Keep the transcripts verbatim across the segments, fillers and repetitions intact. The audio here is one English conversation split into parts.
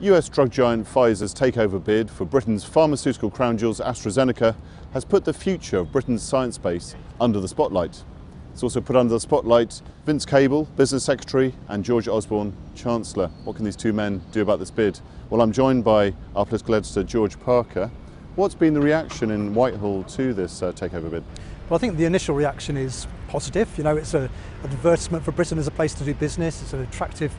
U S drug giant Pfizer's takeover bid for Britain's pharmaceutical crown jewels AstraZeneca has put the future of Britain's science base under the spotlight. It's also put under the spotlight Vince Cable, Business Secretary, and George Osborne, Chancellor. What can these two men do about this bid? Well, I'm joined by our political editor, George Parker. What's been the reaction in Whitehall to this uh, takeover bid? Well, I think the initial reaction is positive. You know, it's a, an advertisement for Britain as a place to do business. It's an attractive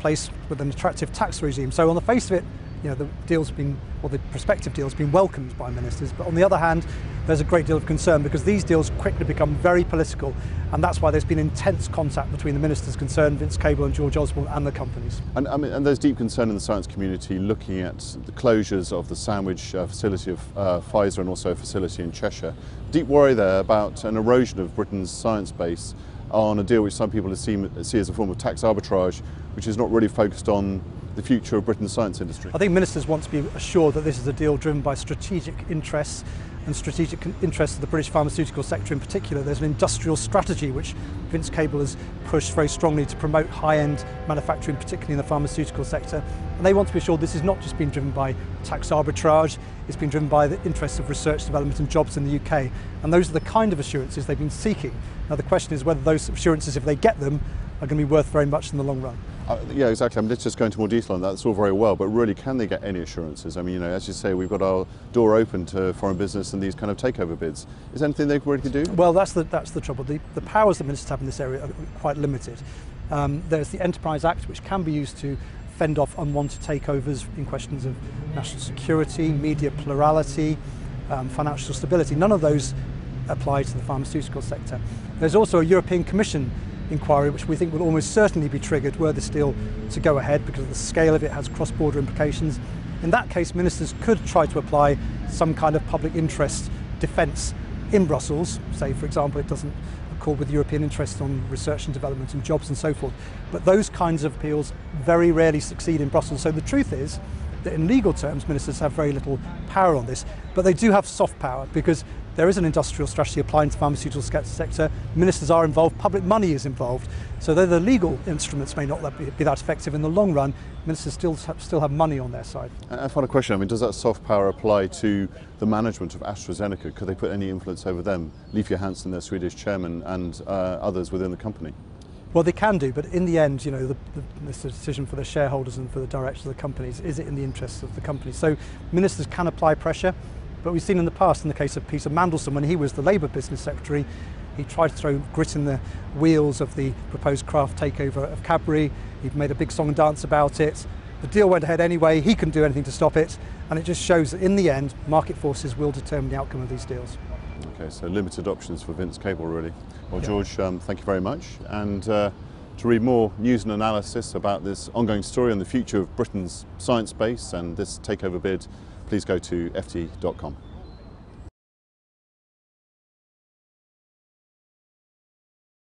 place with an attractive tax regime. So on the face of it, you know, the deal's been, or the prospective deal's been welcomed by ministers. But on the other hand, there's a great deal of concern because these deals quickly become very political. And that's why there's been intense contact between the ministers concerned, Vince Cable and George Osborne, and the companies. And, I mean, and there's deep concern in the science community looking at the closures of the Sandwich uh, facility of uh, Pfizer and also a facility in Cheshire. Deep worry there about an erosion of Britain's science base on a deal which some people see, see as a form of tax arbitrage, which is not really focused on the future of Britain's science industry. I think ministers want to be assured that this is a deal driven by strategic interests and strategic interests of the British pharmaceutical sector in particular. There's an industrial strategy which Vince Cable has pushed very strongly to promote high-end manufacturing, particularly in the pharmaceutical sector. And they want to be assured this is not just being driven by tax arbitrage, it's been driven by the interests of research, development and jobs in the U K. And those are the kind of assurances they've been seeking. Now the question is whether those assurances, if they get them, are going to be worth very much in the long run. Uh, yeah, exactly. I mean, let's just go into more detail on that. It's all very well, but really, can they get any assurances? I mean, you know, as you say, we've got our door open to foreign business and these kind of takeover bids. Is there anything they can really do? Well, that's the, that's the trouble. The, the powers that ministers have in this area are quite limited. Um, there's the Enterprise Act, which can be used to fend off unwanted takeovers in questions of national security, media plurality, um, financial stability. None of those apply to the pharmaceutical sector. There's also a European Commission inquiry, which we think will almost certainly be triggered were this deal to go ahead because the scale of it has cross-border implications. In that case, ministers could try to apply some kind of public interest defence in Brussels, say, for example, it doesn't accord with European interests on research and development and jobs and so forth. But those kinds of appeals very rarely succeed in Brussels. So the truth is that in legal terms, ministers have very little power on this, but they do have soft power because there is an industrial strategy applying to the pharmaceutical sector. Ministers are involved, public money is involved. So though the legal instruments may not be that effective in the long run, ministers still have, still have money on their side. And a final question, I mean, does that soft power apply to the management of AstraZeneca? Could they put any influence over them? Leif Johansson, their Swedish chairman, and uh, others within the company? Well, they can do, but in the end, you know, the, the, it's a decision for the shareholders and for the directors of the companies. Is it in the interests of the company? So ministers can apply pressure, but we've seen in the past, in the case of Peter Mandelson, when he was the Labour Business Secretary, he tried to throw grit in the wheels of the proposed Kraft takeover of Cadbury. He made a big song and dance about it. The deal went ahead anyway. He couldn't do anything to stop it. And it just shows that in the end, market forces will determine the outcome of these deals. Okay, so limited options for Vince Cable, really. Well, yeah. George, um, thank you very much. And uh, to read more news and analysis about this ongoing story on the future of Britain's science base and this takeover bid, please go to F T dot com.